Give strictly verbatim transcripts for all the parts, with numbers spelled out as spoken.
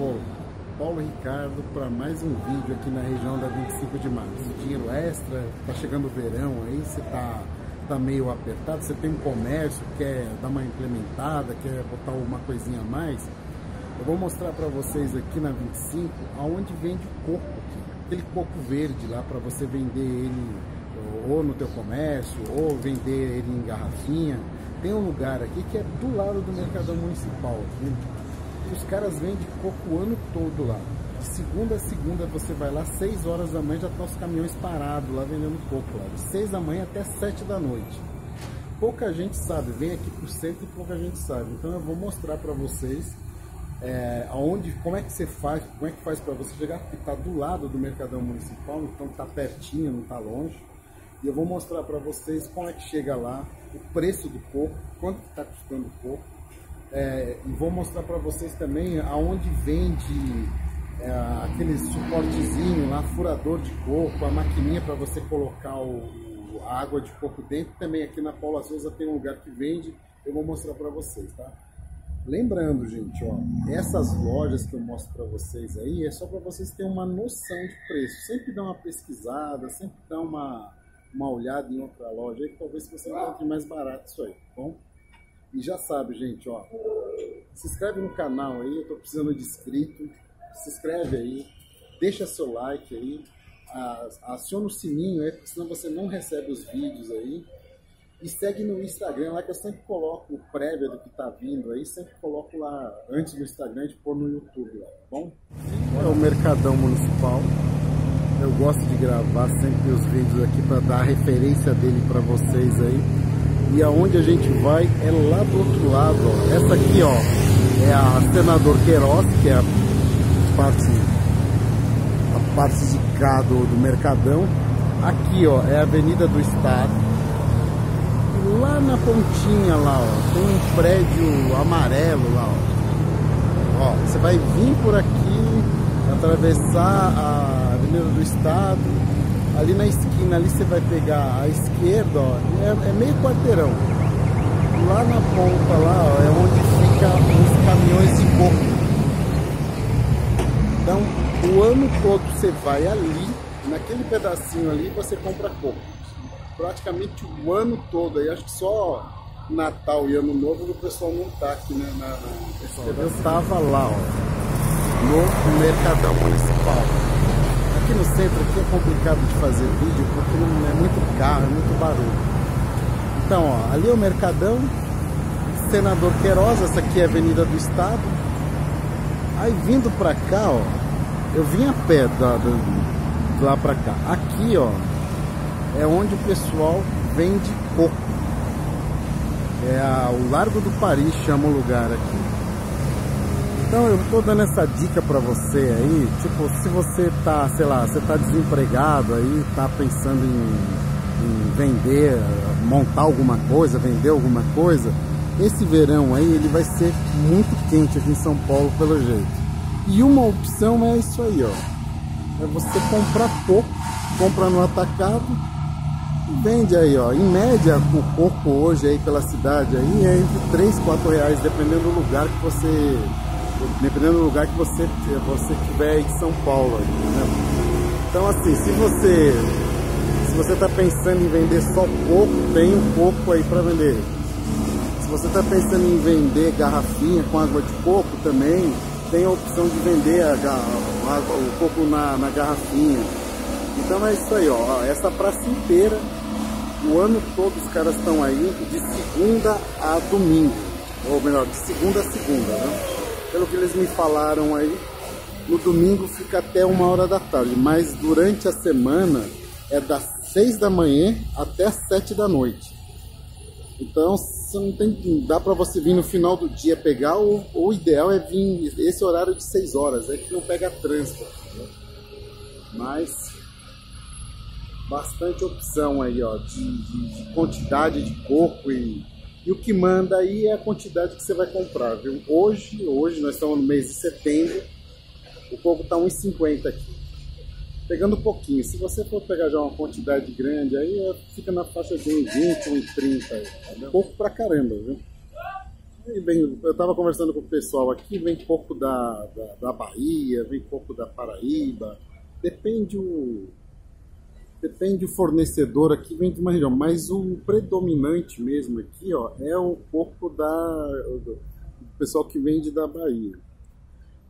povo, Paulo Ricardo para mais um vídeo aqui na região da vinte e cinco de março. Dinheiro extra, tá chegando o verão aí, você tá, tá meio apertado, você tem um comércio, quer dar uma implementada, quer botar uma coisinha a mais. Eu vou mostrar para vocês aqui na vinte e cinco aonde vende coco, aquele coco verde lá para você vender ele ou no teu comércio ou vender ele em garrafinha. Tem um lugar aqui que é do lado do Mercadão Municipal, viu? Os caras vendem coco o ano todo lá. De segunda a segunda você vai lá, seis horas da manhã já estão os caminhões parados lá vendendo coco lá. De seis da manhã até sete da noite. Pouca gente sabe, vem aqui pro centro e pouca gente sabe. Então eu vou mostrar para vocês é, aonde, como é que você faz, como é que faz para você chegar, porque tá do lado do Mercadão Municipal, então tá pertinho, não tá longe. E eu vou mostrar para vocês como é que chega lá, o preço do coco, quanto está custando o coco. É, e vou mostrar para vocês também aonde vende é, aquele suportezinho lá, furador de coco, a maquininha para você colocar o, o, a água de coco dentro. Também aqui na Paula Souza tem um lugar que vende, eu vou mostrar para vocês, tá? Lembrando, gente, ó, essas lojas que eu mostro para vocês aí, é só para vocês terem uma noção de preço. Sempre dá uma pesquisada, sempre dá uma... uma olhada em outra loja aí, que talvez você encontre mais barato isso aí, tá bom? E já sabe, gente, ó, se inscreve no canal aí, eu tô precisando de inscrito, se inscreve aí, deixa seu like aí, aciona o sininho aí, porque senão você não recebe os vídeos aí, e segue no Instagram lá, que eu sempre coloco prévia do que tá vindo aí, sempre coloco lá antes do Instagram de pôr no YouTube lá, tá bom? É o Mercadão Municipal. Eu gosto de gravar sempre os vídeos aqui para dar a referência dele para vocês aí. E aonde a gente vai é lá do outro lado, ó. Essa aqui, ó, é a Senador Queiroz, que é a parte, a parte de cá do, do Mercadão. Aqui, ó, é a Avenida do Estado. E lá na pontinha, lá, ó, tem um prédio amarelo lá, ó. Ó, você vai vir por aqui, atravessar a do Estado, ali na esquina, ali você vai pegar a esquerda, ó, é, é meio quarteirão. Lá na ponta, lá, ó, é onde ficam os caminhões de coco. Então, o ano todo você vai ali, naquele pedacinho ali, você compra coco. Praticamente o ano todo, aí acho que só Natal e Ano Novo o pessoal não tá aqui, né? Na, na, pessoal, eu tava lá, ó, no Mercadão Municipal. Aqui no centro aqui é complicado de fazer vídeo porque é muito carro, é muito barulho. Então, ó, ali é o Mercadão, Senador Queiroz, essa aqui é a Avenida do Estado. Aí vindo pra cá, ó, eu vim a pé da, da, lá pra cá. Aqui, ó, é onde o pessoal vende coco. É a, o Largo do Paris chama o lugar aqui. Então eu tô dando essa dica pra você aí, tipo, se você tá, sei lá, você tá desempregado aí, tá pensando em, em vender, montar alguma coisa, vender alguma coisa, esse verão aí ele vai ser muito quente aqui em São Paulo, pelo jeito. E uma opção é isso aí, ó, é você comprar coco, compra no atacado e vende aí, ó, em média o coco hoje aí pela cidade aí é entre três, quatro reais, dependendo do lugar que você... dependendo do lugar que você você tiver aí de São Paulo, né? Então assim, se você se você está pensando em vender só coco, tem um coco aí para vender. Se você está pensando em vender garrafinha com água de coco, também tem a opção de vender a, a, a, o coco na, na garrafinha. Então é isso aí, ó, essa praça inteira o ano todo os caras estão aí de segunda a domingo, ou melhor, de segunda a segunda, né? Pelo que eles me falaram aí, no domingo fica até uma hora da tarde, mas durante a semana é das seis da manhã até as sete da noite. Então você não tem, dá para você vir no final do dia pegar, ou o ideal é vir esse horário de seis horas, é que não pega trânsito. Mas bastante opção aí, ó, de, de, de quantidade de coco e... E o que manda aí é a quantidade que você vai comprar, viu? Hoje, hoje nós estamos no mês de setembro, o coco está um real e cinquenta aqui. Pegando um pouquinho, se você for pegar já uma quantidade grande, aí fica na faixa de um real e vinte, um real e trinta. Coco pra caramba, viu? Bem, eu estava conversando com o pessoal aqui, vem pouco da, da, da Bahia, vem pouco da Paraíba, depende o, depende o fornecedor aqui, vem de uma região, mas o predominante mesmo aqui ó, é o pouco da, do pessoal que vende da Bahia.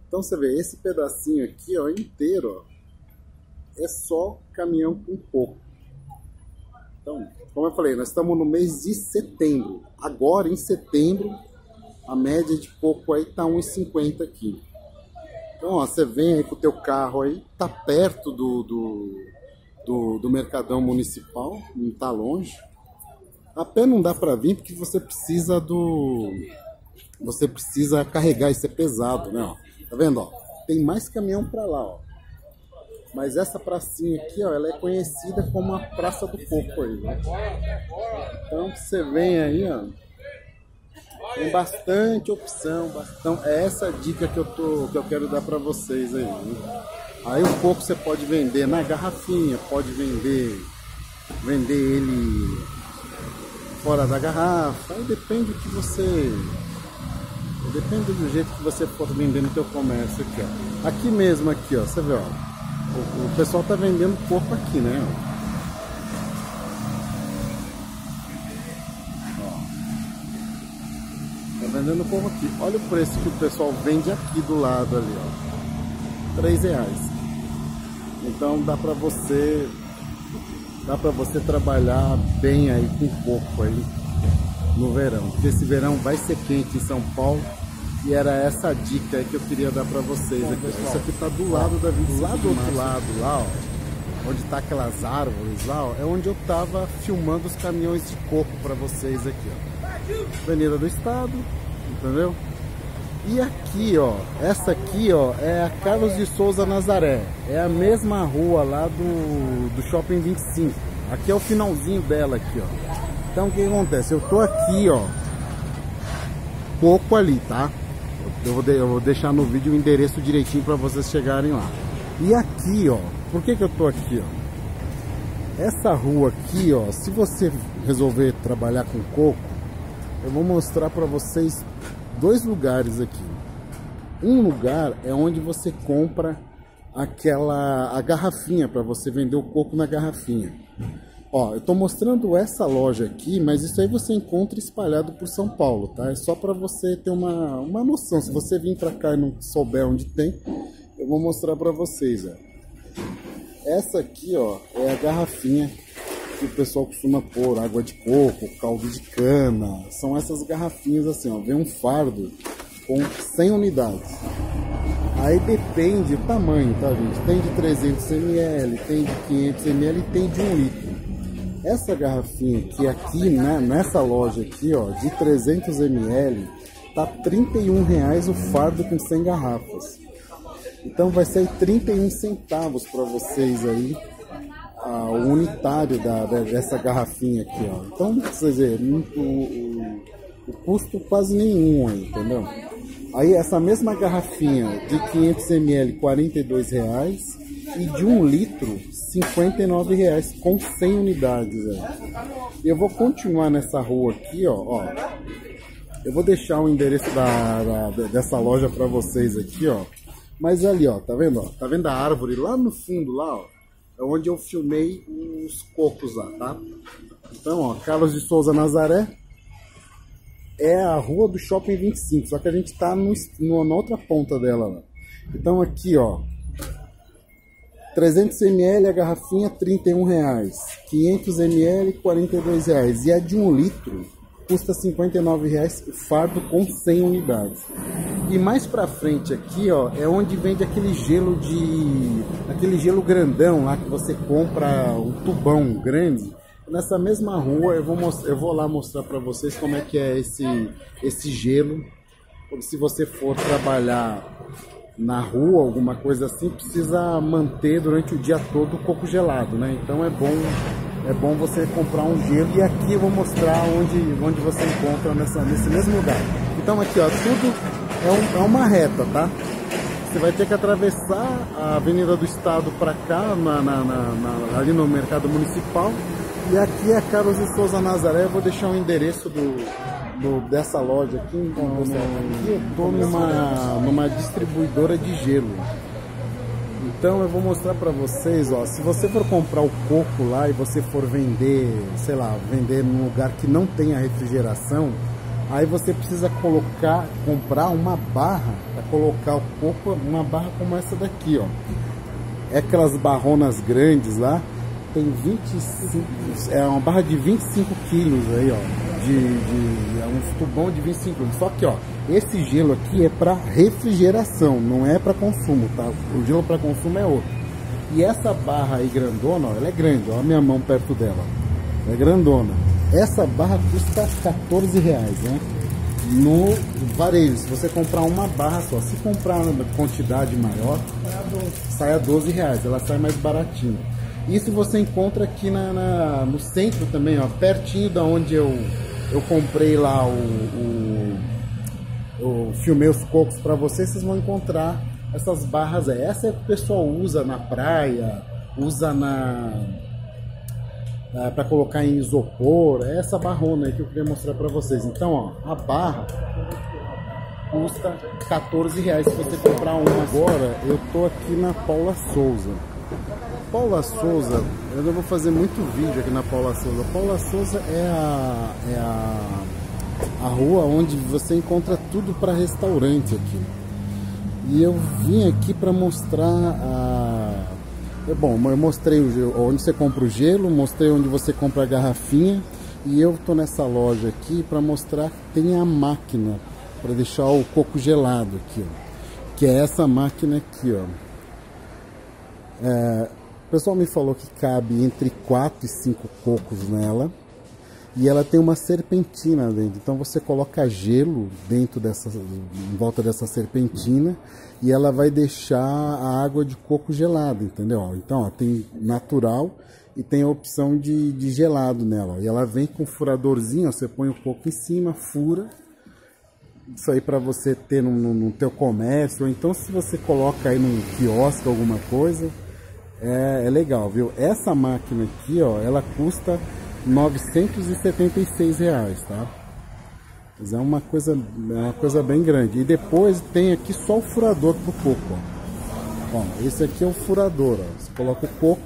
Então você vê, esse pedacinho aqui ó, inteiro ó, é só caminhão com pouco. Então, como eu falei, nós estamos no mês de setembro. Agora, em setembro, a média de coco aí tá um e cinquenta aqui. Então, ó, você vem aí com o teu carro aí, tá perto do, do, do, do Mercadão Municipal, não tá longe. A pé não dá para vir porque você precisa do... Você precisa carregar, isso é pesado, né? Ó, tá vendo, ó? Tem mais caminhão para lá, ó. Mas essa pracinha aqui, ó, ela é conhecida como a Praça do Coco aí, né? Então você vem aí, ó, tem bastante opção, bastante... É essa a dica que eu tô, que eu quero dar para vocês aí, né? Aí o coco você pode vender na garrafinha, pode vender, vender ele fora da garrafa, aí depende do que você... Depende do jeito que você for vender no teu comércio aqui, ó. Aqui mesmo, aqui, ó, você vê, ó. O pessoal tá vendendo coco aqui, né? Ó. Tá vendendo coco aqui. Olha o preço que o pessoal vende aqui do lado ali, ó. três reais. Então dá pra você... Dá pra você trabalhar bem aí com coco aí no verão. Porque esse verão vai ser quente em São Paulo. E era essa a dica aí que eu queria dar pra vocês. Bom, aqui. Pessoal, isso aqui tá do lado da vinte e cinco, lá do outro lado, lá, ó, onde tá aquelas árvores lá, ó, é onde eu tava filmando os caminhões de coco pra vocês aqui, ó. Avenida do Estado, entendeu? E aqui, ó, essa aqui, ó, é a Carlos de Souza Nazaré. É a mesma rua lá do, do Shopping vinte e cinco. Aqui é o finalzinho dela aqui, ó. Então o que acontece? Eu tô aqui, ó, coco ali, tá? Eu vou, de, eu vou deixar no vídeo o endereço direitinho para vocês chegarem lá. E aqui, ó, por que que eu tô aqui, ó? Essa rua aqui, ó, se você resolver trabalhar com coco, eu vou mostrar para vocês dois lugares aqui. Um lugar é onde você compra aquela a garrafinha para você vender o coco na garrafinha. Ó, eu tô mostrando essa loja aqui, mas isso aí você encontra espalhado por São Paulo, tá? É só para você ter uma, uma noção. Se você vir para cá e não souber onde tem, eu vou mostrar para vocês, ó. Essa aqui, ó, é a garrafinha que o pessoal costuma pôr água de coco, caldo de cana. São essas garrafinhas assim, ó. Vem um fardo com cem unidades. Aí depende do tamanho, tá, gente? Tem de trezentos mililitros, tem de quinhentos mililitros e tem de um litro. Essa garrafinha aqui, aqui né, nessa loja aqui, ó, de trezentos mililitros, tá trinta e um reais o fardo com cem garrafas. Então vai ser trinta e um centavos para vocês aí, a, o unitário da, da, dessa garrafinha aqui, ó. Então, vocês verem, o, o, o custo quase nenhum aí, entendeu? Aí essa mesma garrafinha de quinhentos mililitros, quarenta e dois reais. E de um litro, cinquenta e nove reais com cem unidades. E eu vou continuar nessa rua aqui, ó, ó. Eu vou deixar o endereço da, da, dessa loja para vocês aqui, ó. Mas ali, ó, tá vendo, ó? Tá vendo a árvore lá no fundo, lá, ó? É onde eu filmei os cocos lá, tá? Então, ó, Carlos de Souza Nazaré é a rua do Shopping vinte e cinco. Só que a gente tá no, no, na outra ponta dela, lá. Então aqui, ó, trezentos mililitros a garrafinha trinta e um reais, quinhentos mililitros quarenta e dois reais e a de um litro custa cinquenta e nove reais o fardo com cem unidades. E mais pra frente aqui, ó, é onde vende aquele gelo de aquele gelo grandão lá que você compra um tubão grande. Nessa mesma rua eu vou eu vou lá mostrar pra vocês como é que é esse esse gelo. Se você for trabalhar na rua, alguma coisa assim, precisa manter durante o dia todo o coco gelado, né? Então é bom, é bom você comprar um gelo. E aqui eu vou mostrar onde, onde você encontra nessa, nesse mesmo lugar. Então aqui, ó, tudo é, um, é uma reta, tá? Você vai ter que atravessar a Avenida do Estado para cá, na, na, na, na, ali no Mercado Municipal. E aqui é Carlos de Souza Nazaré. Eu vou deixar o endereço do, do, dessa loja aqui, então, no, aqui eu tô numa, numa distribuidora de gelo. Então eu vou mostrar pra vocês, ó, se você for comprar o coco lá e você for vender, sei lá, vender num lugar que não tenha refrigeração, aí você precisa colocar, comprar uma barra para colocar o coco, uma barra como essa daqui, ó. É aquelas barronas grandes lá, tem vinte e cinco, é uma barra de vinte e cinco quilos aí, ó, de, de, é um tubão de vinte e cinco quilos, só que, ó, esse gelo aqui é para refrigeração, não é para consumo, tá? O gelo para consumo é outro. E essa barra aí grandona, ó, ela é grande, ó, a minha mão perto dela, ela é grandona. Essa barra custa quatorze reais, né? No varejo, se você comprar uma barra só, se comprar uma quantidade maior, sai a doze reais, ela sai mais baratinho. Isso você encontra aqui na, na, no centro também, ó, pertinho da onde eu, eu comprei lá o, o, o filmei os cocos para vocês, vocês vão encontrar essas barras aí. Essa é que o pessoal usa na praia, usa na é, para colocar em isopor, é essa barrona aí que eu queria mostrar para vocês. Então, ó, a barra custa quatorze reais. Se você comprar uma agora, eu tô aqui na Paula Souza. Paula Souza, eu não vou fazer muito vídeo aqui na Paula Souza. Paula Souza é a, é a, a rua onde você encontra tudo para restaurante aqui. E eu vim aqui para mostrar a... Bom, eu mostrei o gelo, onde você compra o gelo, mostrei onde você compra a garrafinha. E eu tô nessa loja aqui para mostrar que tem a máquina para deixar o coco gelado aqui, ó, que é essa máquina aqui, ó. É, o pessoal me falou que cabe entre quatro e cinco cocos nela. E ela tem uma serpentina dentro. Então você coloca gelo dentro dessa, em volta dessa serpentina, e ela vai deixar a água de coco gelada, entendeu? Então, ó, tem natural e tem a opção de, de gelado nela, ó. E ela vem com furadorzinho, ó, você põe o coco em cima, fura. Isso aí para você ter no, no, no teu comércio. Ou então se você coloca aí num quiosque alguma coisa. É, é legal, viu? Essa máquina aqui, ó, ela custa novecentos e setenta e seis reais, tá? Mas é uma coisa, é uma coisa bem grande. E depois tem aqui só o furador pro coco, ó. Ó, esse aqui é o furador, ó. Você coloca o coco,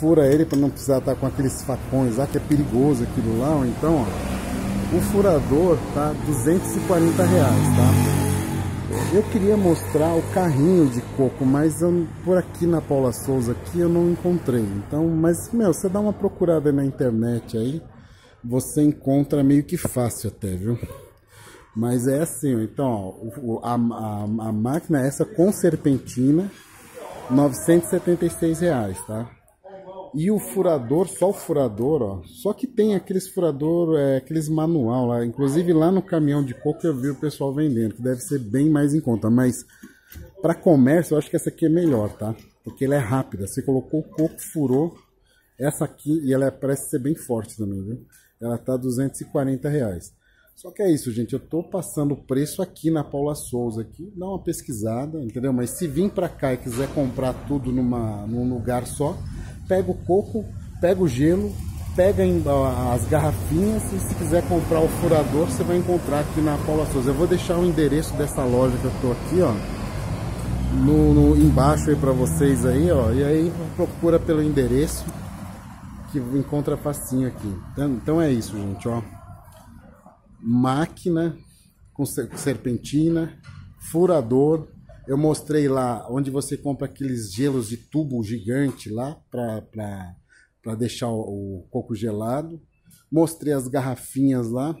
fura ele para não precisar estar com aqueles facões lá, que é perigoso aquilo lá. Ou então, ó, o furador tá duzentos e quarenta reais, tá? Eu queria mostrar o carrinho de coco, mas eu, por aqui na Paula Souza aqui eu não encontrei. Então, mas meu, você dá uma procurada na internet aí, você encontra meio que fácil até, viu? Mas é assim, então, ó, a, a, a máquina é essa com serpentina, novecentos e setenta e seis reais, tá? E o furador, só o furador, ó, só que tem aqueles furador, é, aqueles manual lá, inclusive lá no caminhão de coco eu vi o pessoal vendendo, que deve ser bem mais em conta, mas para comércio eu acho que essa aqui é melhor, tá? Porque ela é rápida, você colocou o coco, furou, essa aqui, e ela parece ser bem forte também, viu? Ela tá duzentos e quarenta reais. Só que é isso, gente, eu tô passando o preço aqui na Paula Souza, aqui, dá uma pesquisada, entendeu? Mas se vir para cá e quiser comprar tudo numa, num lugar só, pega o coco, pega o gelo, pega as garrafinhas, e se quiser comprar o furador, você vai encontrar aqui na Paula Souza. Eu vou deixar o endereço dessa loja que eu tô aqui, ó, no, no, embaixo aí pra vocês aí, ó, e aí procura pelo endereço, que encontra facinho aqui. Então, então é isso, gente, ó, máquina com serpentina, furador. Eu mostrei lá onde você compra aqueles gelos de tubo gigante lá para deixar o, o coco gelado. Mostrei as garrafinhas lá.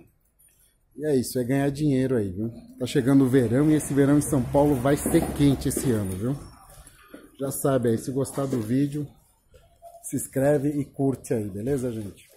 E é isso, é ganhar dinheiro aí, viu? Tá chegando o verão e esse verão em São Paulo vai ser quente esse ano, viu? Já sabe aí, se gostar do vídeo, se inscreve e curte aí, beleza, gente?